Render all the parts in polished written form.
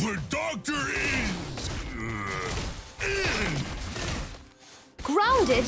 The doctor is... in! Grounded?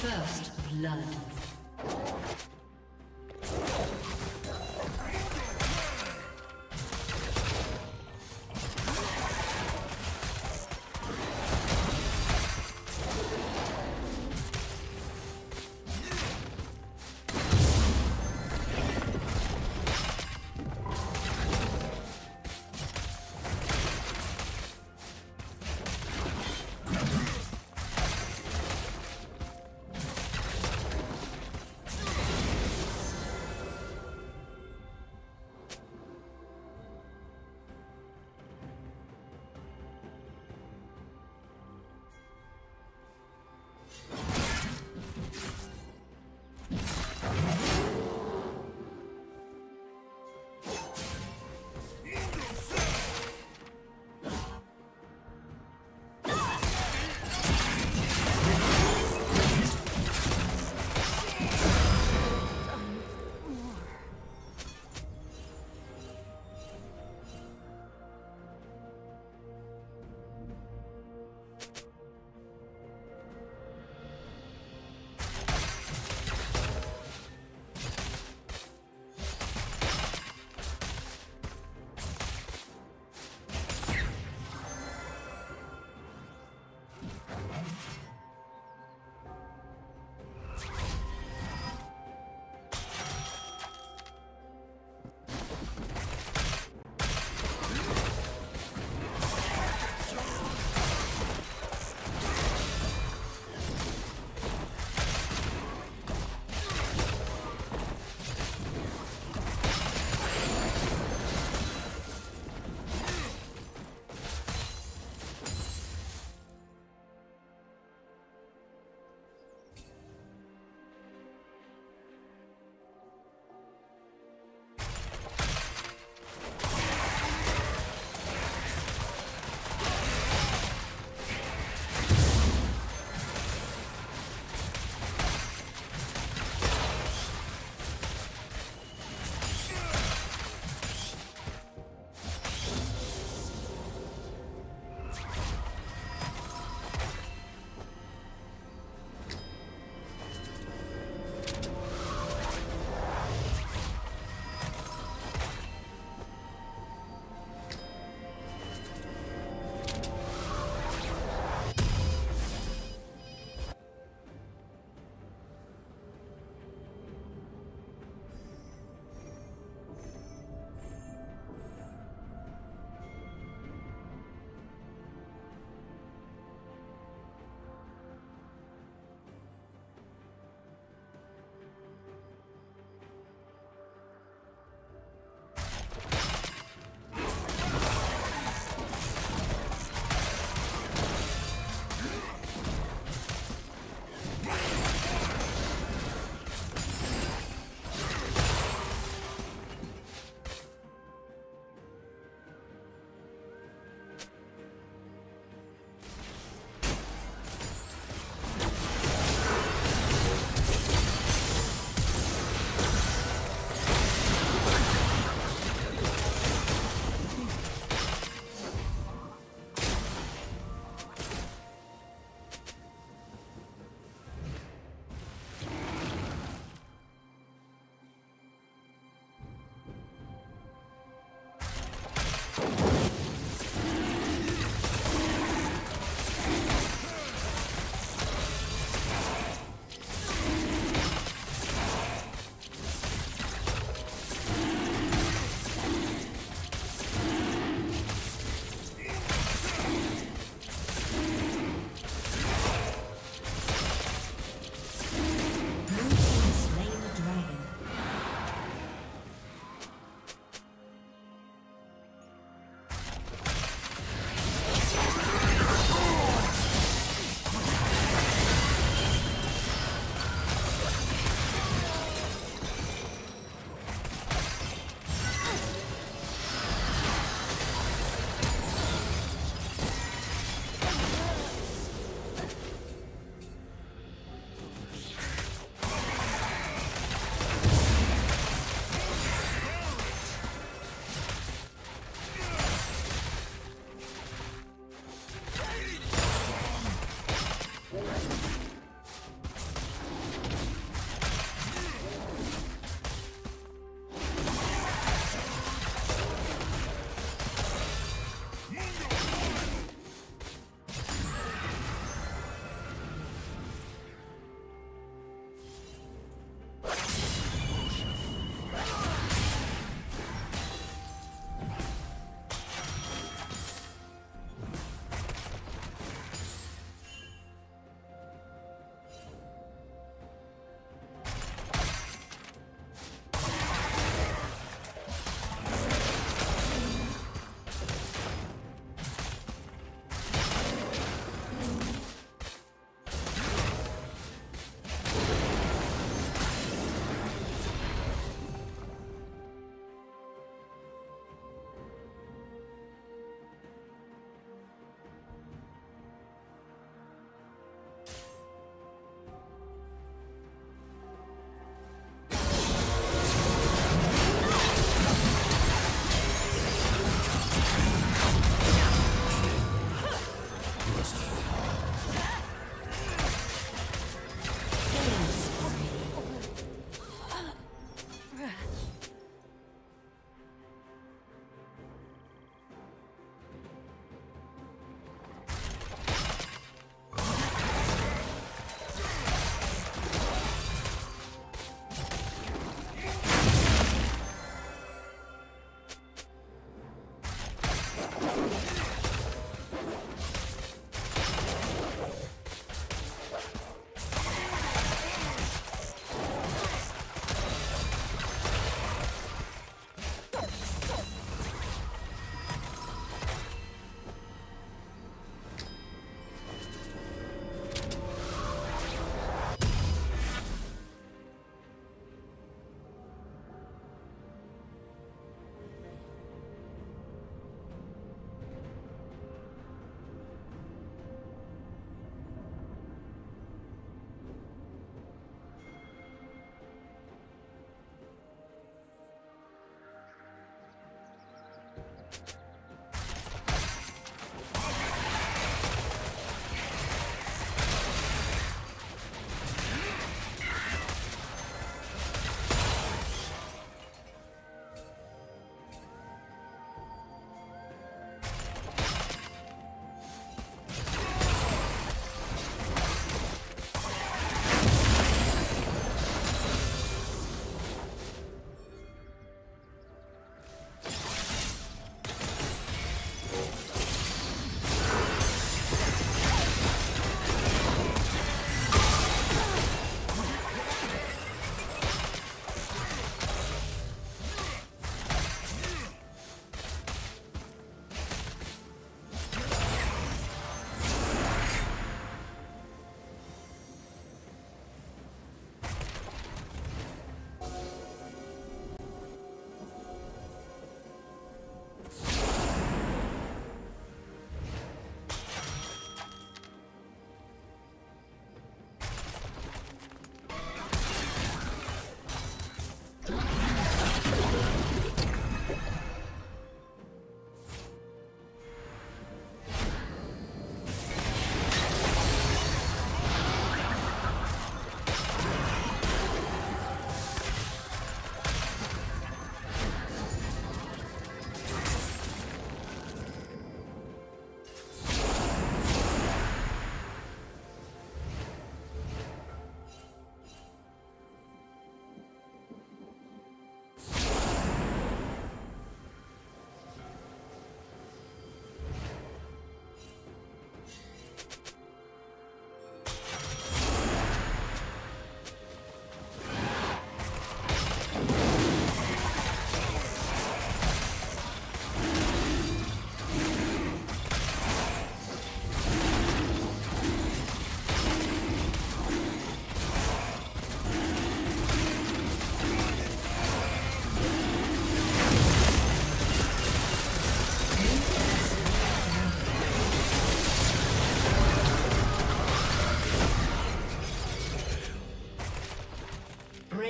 First blood.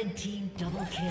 Red team double kill.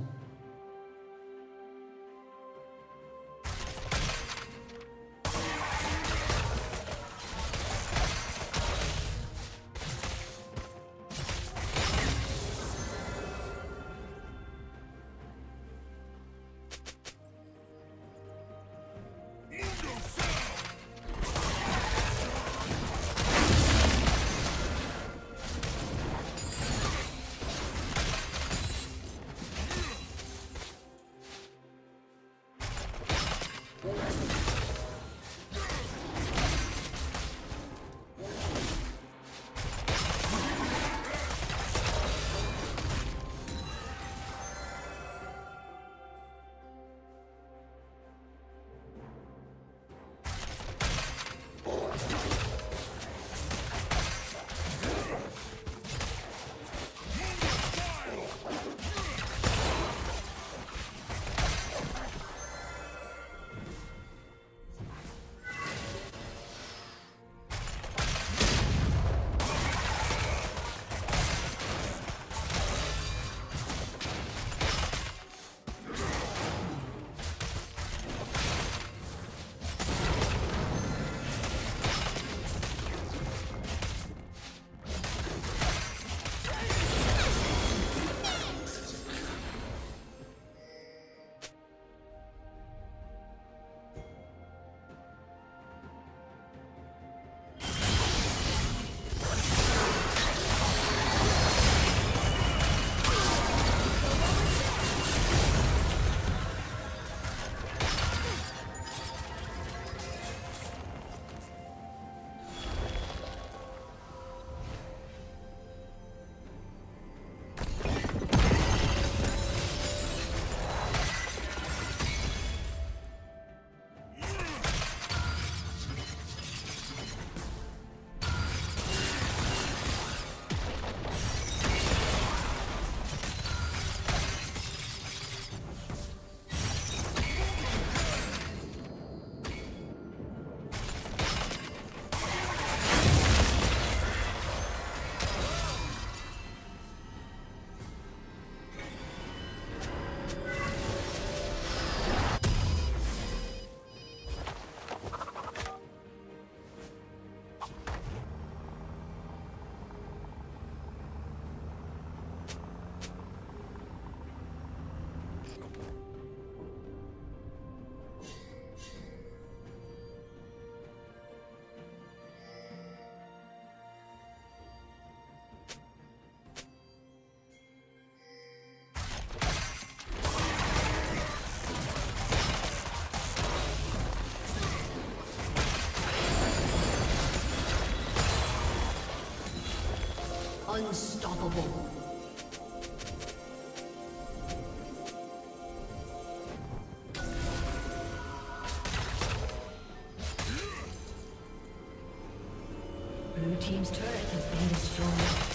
Unstoppable. Blue team's turret has been destroyed.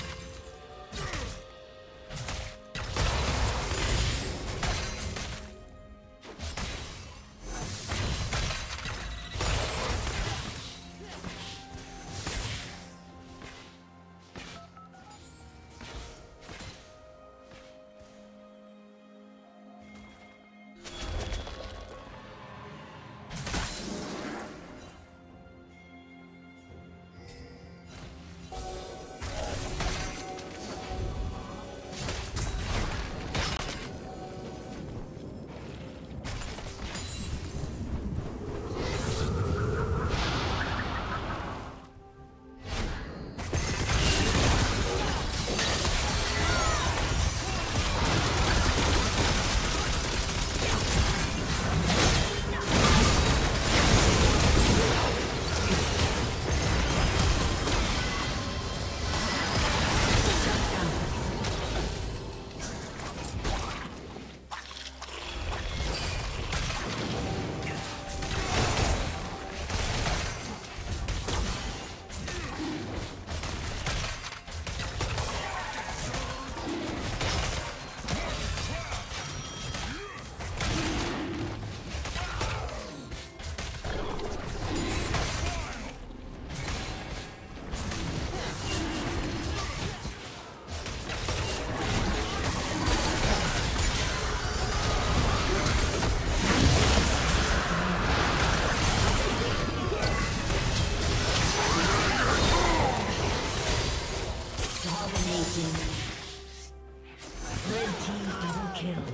Dominating. Red team double kill.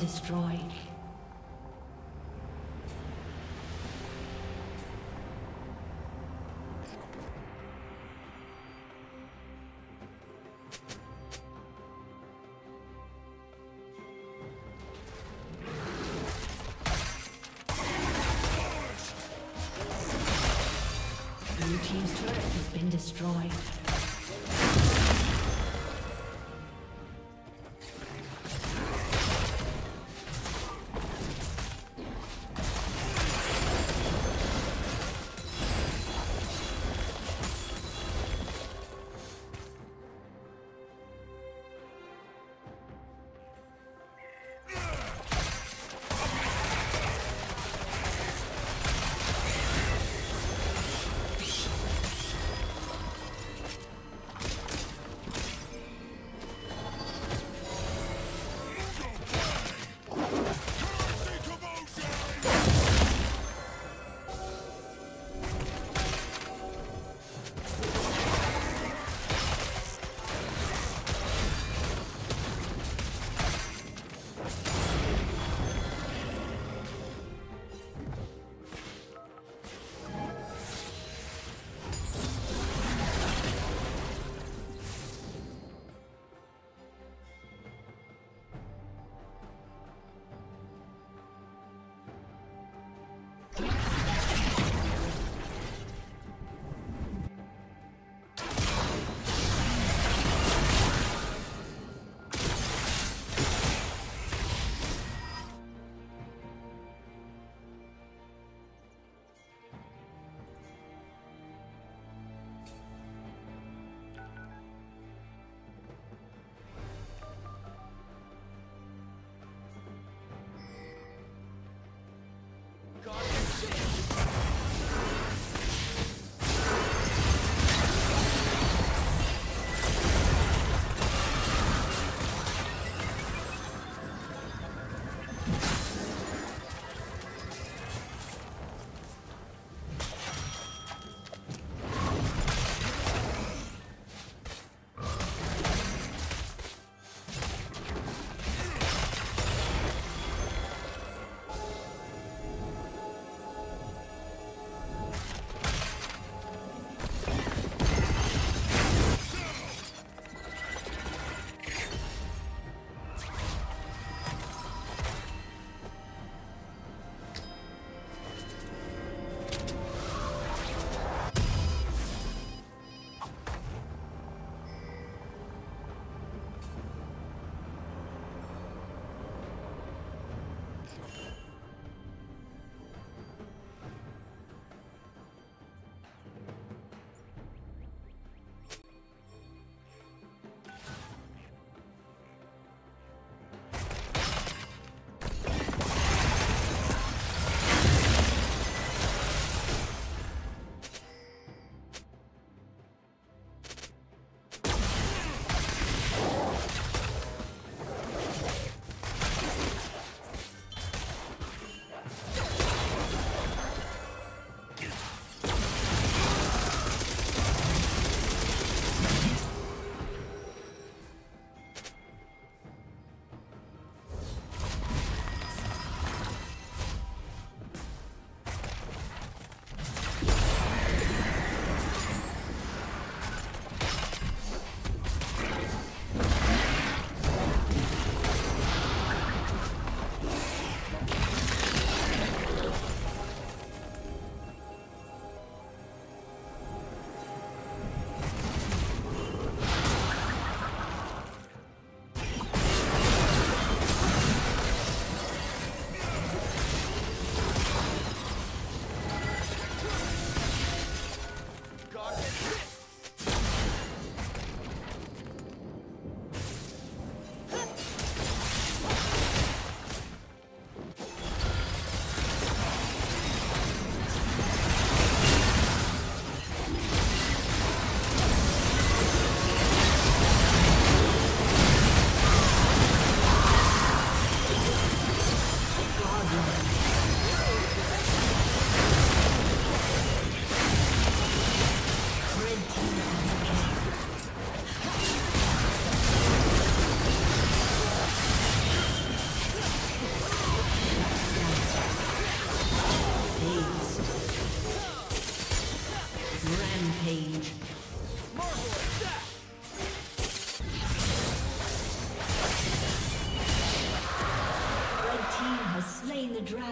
Destroyed. Blue team's turret has been destroyed.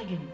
dragon.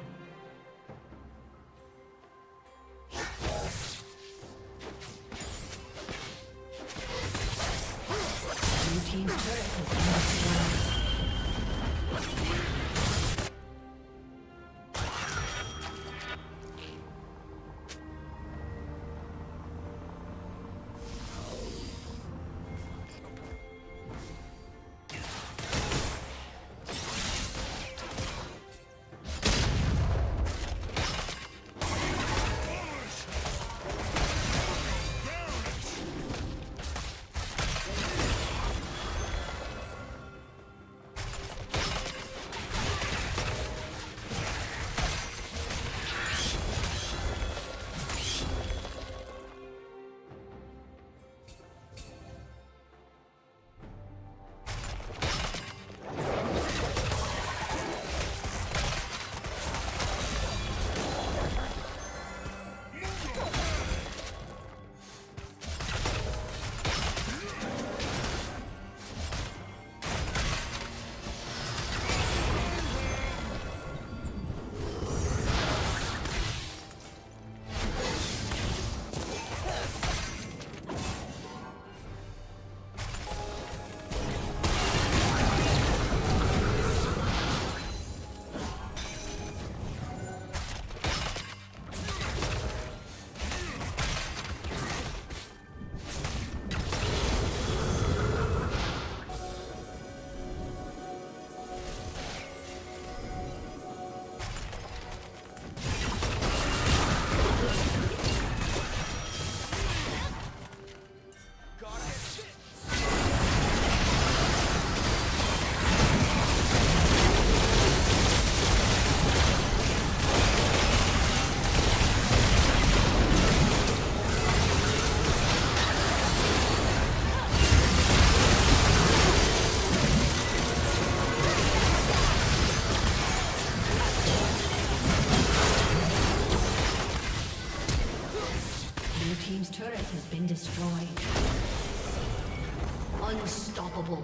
Unstoppable.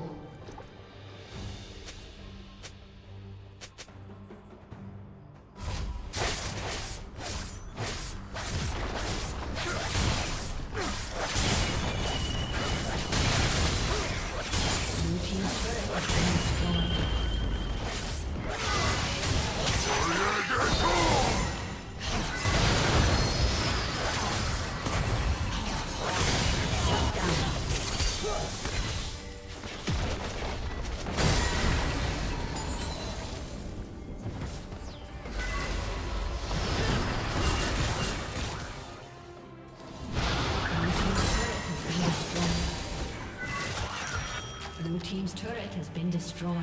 Team's turret has been destroyed.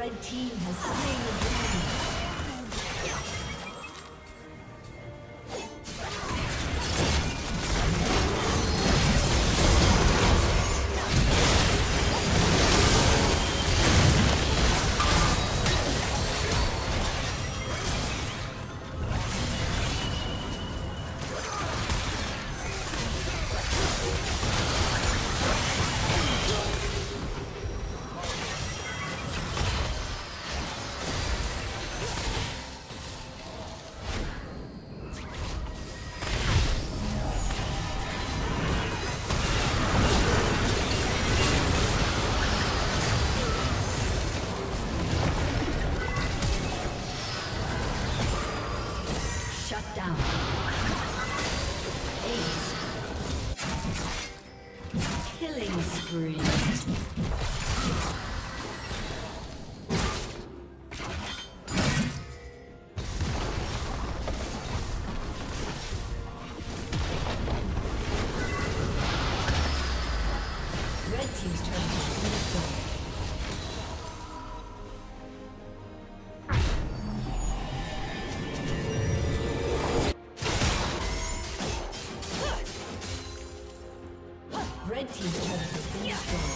Red team has slain the dragon. Red team's turret has been destroyed.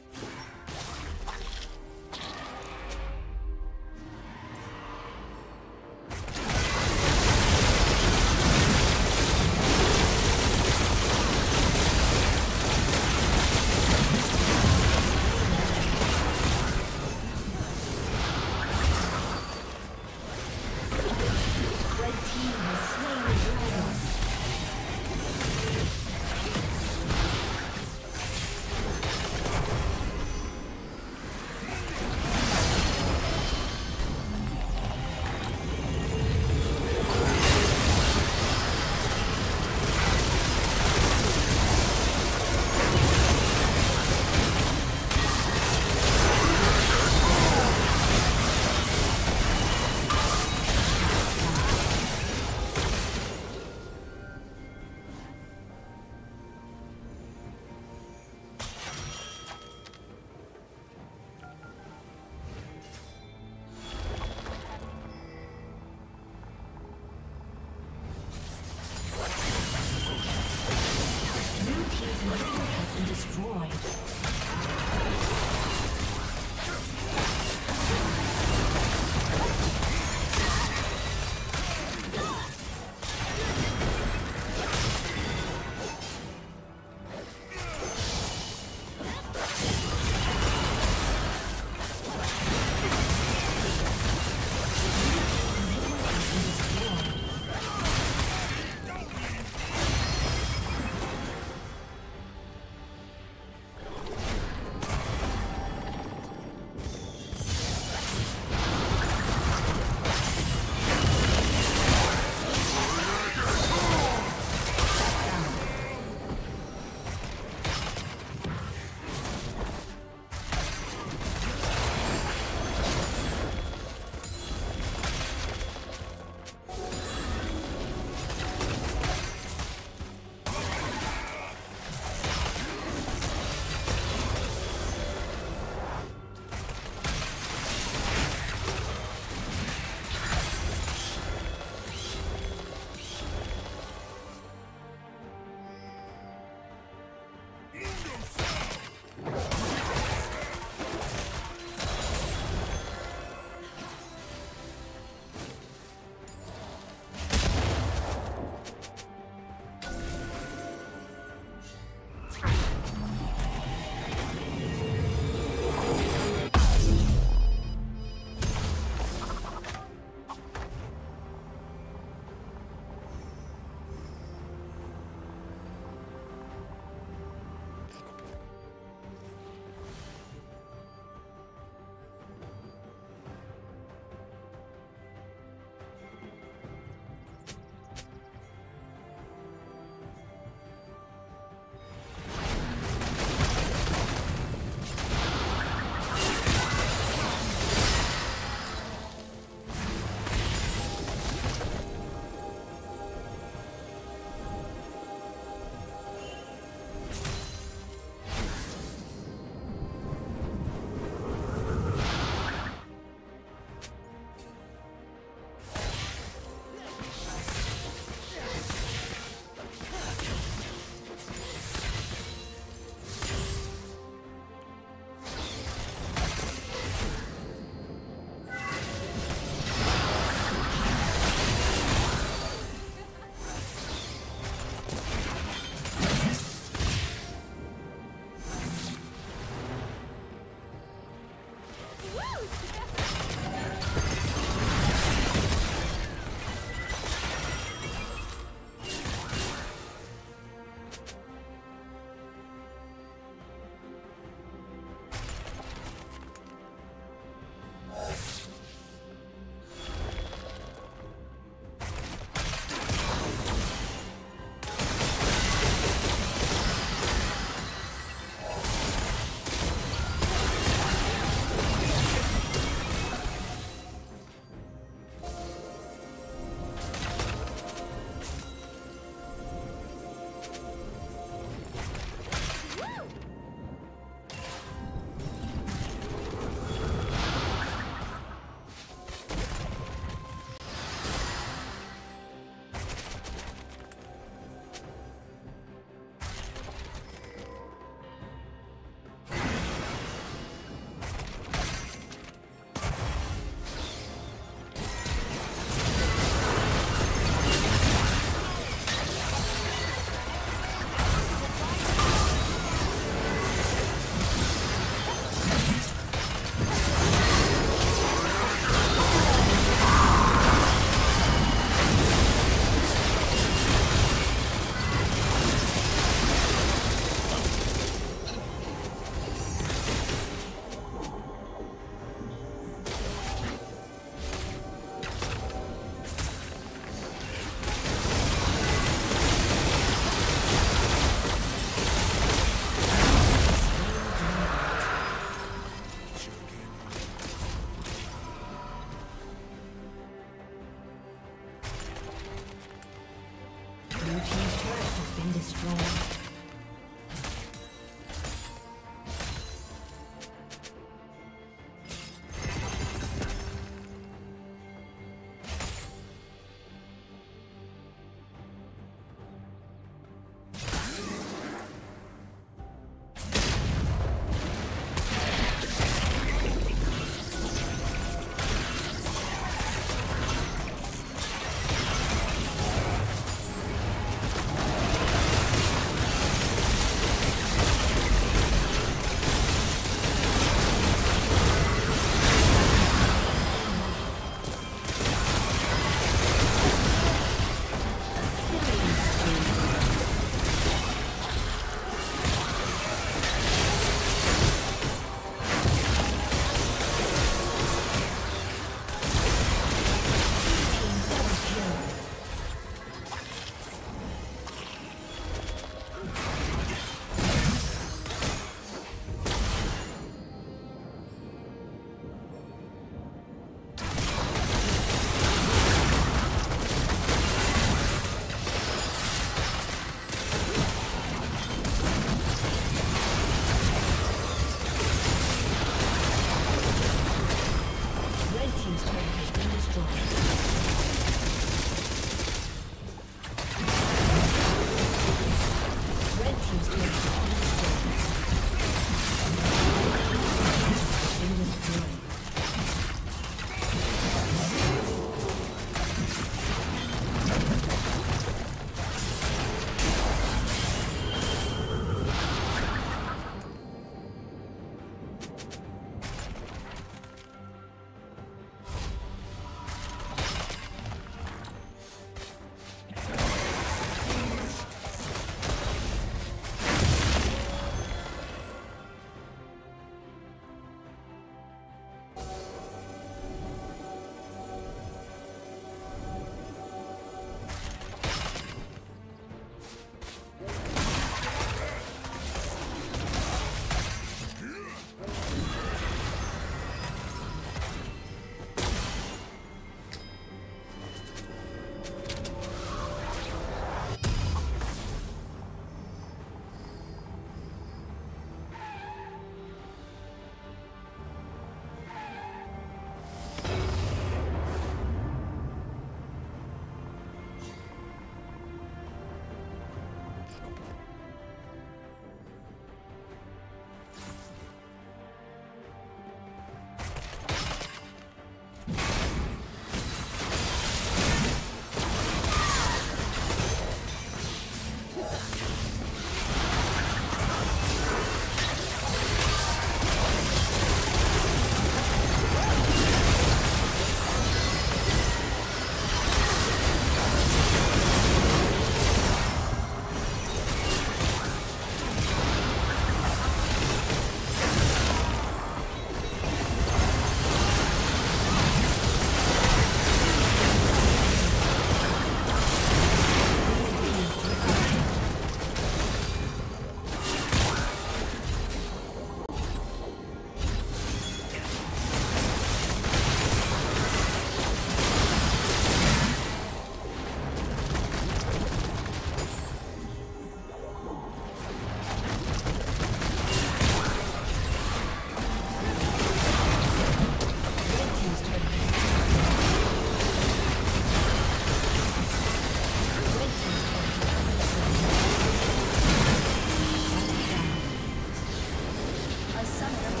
a summoner